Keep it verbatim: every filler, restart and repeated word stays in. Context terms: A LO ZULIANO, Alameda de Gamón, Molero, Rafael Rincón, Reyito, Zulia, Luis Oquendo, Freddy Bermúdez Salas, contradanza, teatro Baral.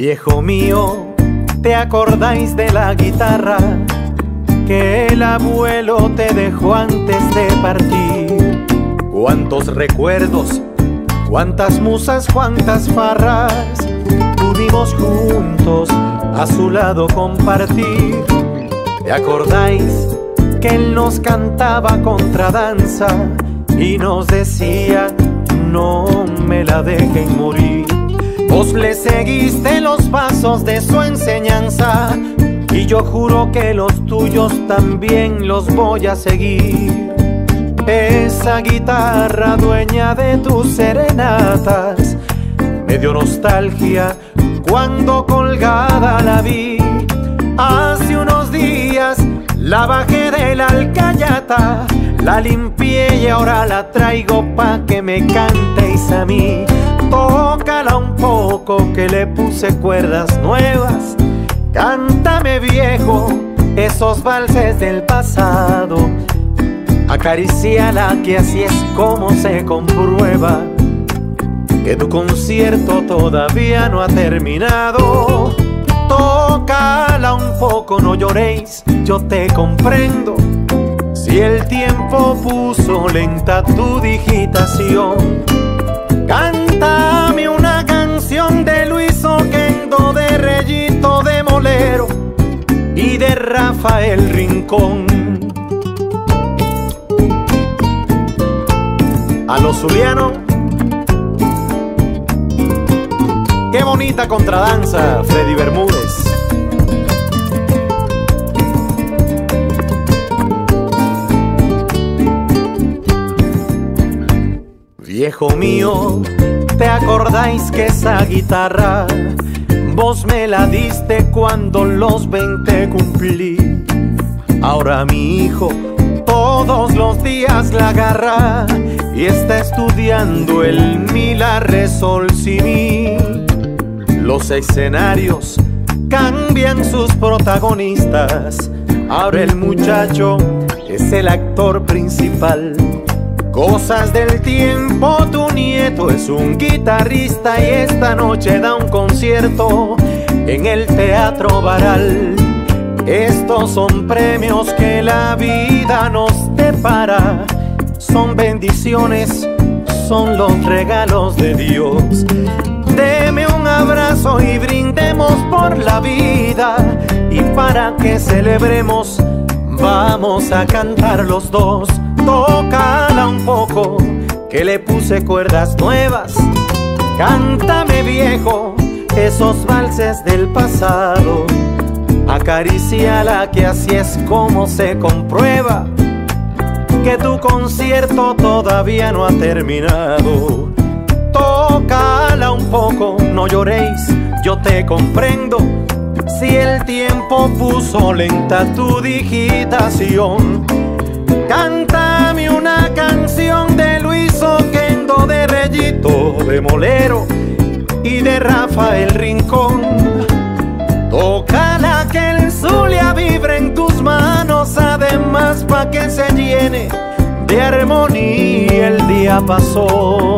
Viejo mío, ¿te acordáis de la guitarra que el abuelo te dejó antes de partir? Cuántos recuerdos, cuántas musas, cuántas farras pudimos juntos a su lado compartir. ¿Te acordáis que él nos cantaba contradanza y nos decía no me la dejen morir? Vos le seguiste los pasos de su enseñanza y yo juro que los tuyos también los voy a seguir. Esa guitarra dueña de tus serenatas me dio nostalgia cuando colgada la vi. Hace unos días la bajé de la alcayata, la limpié y ahora la traigo pa' que me cantéis a mí. Tócala un poco que le puse cuerdas nuevas. Cántame viejo esos valses del pasado. Acariciala que así es como se comprueba que tu concierto todavía no ha terminado. Tócala un poco, no lloréis, yo te comprendo. Si el tiempo puso lenta tu digitación. Cántame una canción de Luis Oquendo, de Reyito, de Molero y de Rafael Rincón. A lo Zuliano. Qué bonita contradanza, Freddy Bermúdez. Viejo mío, ¿te acordáis que esa guitarra vos me la diste cuando los veinte cumplí? Ahora mi hijo todos los días la agarra y está estudiando el mi, la, re, sol, si, mi. Los escenarios cambian sus protagonistas. Ahora el muchacho es el actor principal. Cosas del tiempo, tu nieto es un guitarrista y esta noche da un concierto en el teatro Baral. Estos son premios que la vida nos depara, son bendiciones, son los regalos de Dios. Deme un abrazo y brindemos por la vida, y para que celebremos vamos a cantar los dos. Tócala un poco, que le puse cuerdas nuevas. Cántame viejo, esos valses del pasado. Acariciala que así es como se comprueba que tu concierto todavía no ha terminado. Tócala un poco, no lloréis, yo te comprendo. Si el tiempo puso lenta tu digitación. Cántame una canción de Luis Oquendo, de Reyito, de Molero y de Rafael Rincón. Tócala que el Zulia vibre en tus manos, además pa' que se llene de armonía el día pasó.